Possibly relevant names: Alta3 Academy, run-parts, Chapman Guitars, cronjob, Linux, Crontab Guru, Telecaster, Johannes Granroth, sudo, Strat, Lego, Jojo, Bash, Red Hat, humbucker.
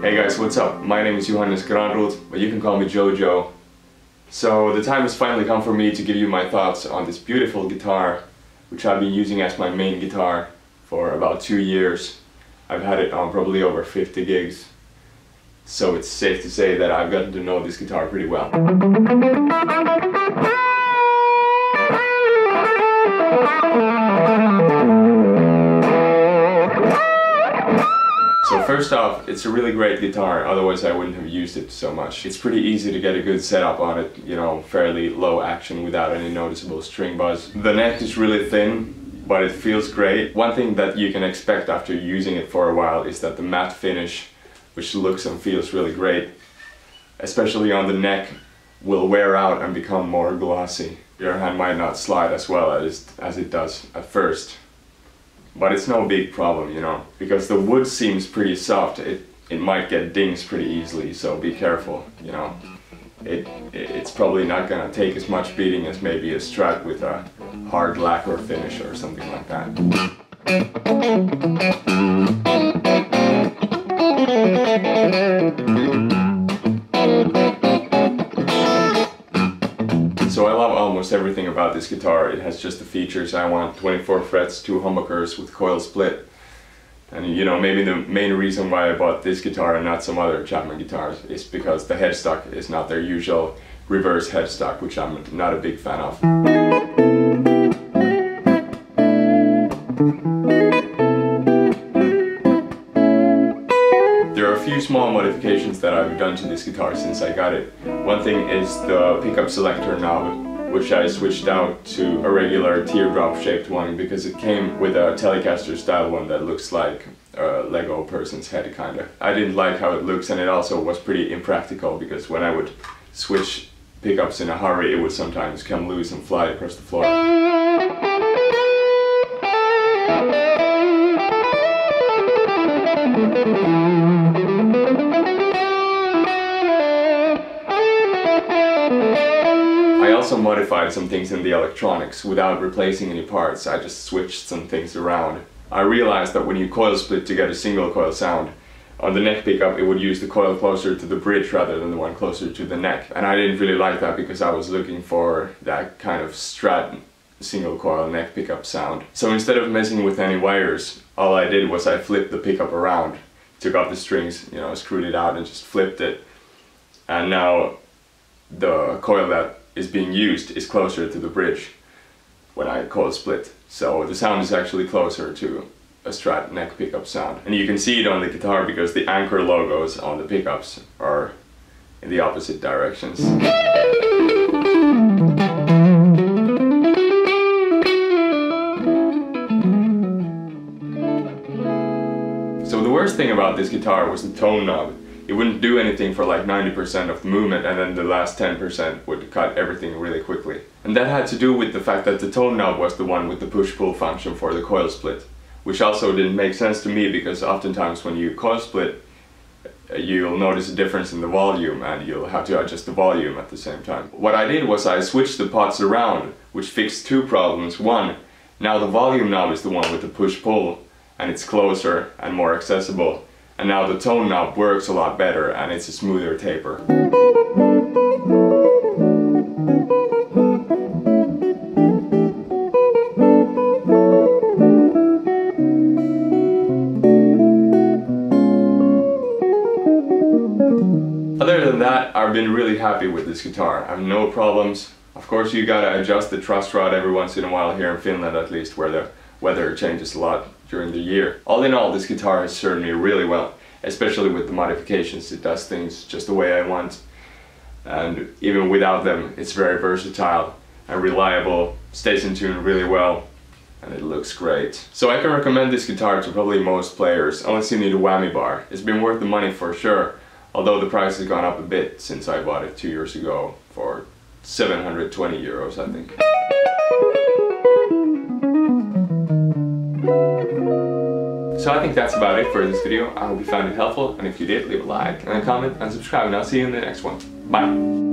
Hey guys, what's up? My name is Johannes Granroth, but you can call me Jojo. So the time has finally come for me to give you my thoughts on this beautiful guitar, which I've been using as my main guitar for about 2 years. I've had it on probably over 50 gigs. So it's safe to say that I've gotten to know this guitar pretty well. So first off, it's a really great guitar, otherwise I wouldn't have used it so much. It's pretty easy to get a good setup on it, you know, fairly low action without any noticeable string buzz. The neck is really thin, but it feels great. One thing that you can expect after using it for a while is that the matte finish, which looks and feels really great, especially on the neck, will wear out and become more glossy. Your hand might not slide as well as it does at first. But it's no big problem, you know, because the wood seems pretty soft. It might get dings pretty easily, so be careful, you know. It's probably not gonna take as much beating as maybe a Strat with a hard lacquer finish or something like that. So I love almost everything about this guitar. It has just the features I want: 24 frets, 2 humbuckers with coil split. And you know, maybe the main reason why I bought this guitar and not some other Chapman guitars is because the headstock is not their usual reverse headstock, which I'm not a big fan of. Small modifications that I've done to this guitar since I got it. One thing is the pickup selector knob, which I switched out to a regular teardrop shaped one because it came with a Telecaster style one that looks like a Lego person's head kinda. I didn't like how it looks, and it also was pretty impractical because when I would switch pickups in a hurry, it would sometimes come loose and fly across the floor. I also modified some things in the electronics without replacing any parts. I just switched some things around. I realized that when you coil split to get a single coil sound, on the neck pickup it would use the coil closer to the bridge rather than the one closer to the neck. And I didn't really like that because I was looking for that kind of Strat single coil neck pickup sound. So instead of messing with any wires, all I did was I flipped the pickup around, took off the strings, you know, screwed it out and just flipped it. And now the coil that is being used is closer to the bridge when I coil split. So the sound is actually closer to a Strat neck pickup sound. And you can see it on the guitar because the anchor logos on the pickups are in the opposite directions. So the worst thing about this guitar was the tone knob. It wouldn't do anything for like 90% of the movement, and then the last 10% would cut everything really quickly. And that had to do with the fact that the tone knob was the one with the push-pull function for the coil split, which also didn't make sense to me because oftentimes when you coil split, you'll notice a difference in the volume and you'll have to adjust the volume at the same time. What I did was I switched the pots around, which fixed two problems. One, now the volume knob is the one with the push-pull, and it's closer and more accessible. And now the tone knob works a lot better and it's a smoother taper. Other than that, I've been really happy with this guitar. I have no problems. Of course, you gotta adjust the truss rod every once in a while, here in Finland at least, where the weather changes a lot during the year. All in all, this guitar has served me really well, especially with the modifications. It does things just the way I want, and even without them, it's very versatile and reliable, stays in tune really well, and it looks great. So I can recommend this guitar to probably most players, unless you need a whammy bar. It's been worth the money for sure, although the price has gone up a bit since I bought it 2 years ago for 720 euros, I think. So I think that's about it for this video. I hope you found it helpful, and if you did, leave a like and a comment and subscribe, and I'll see you in the next one. Bye!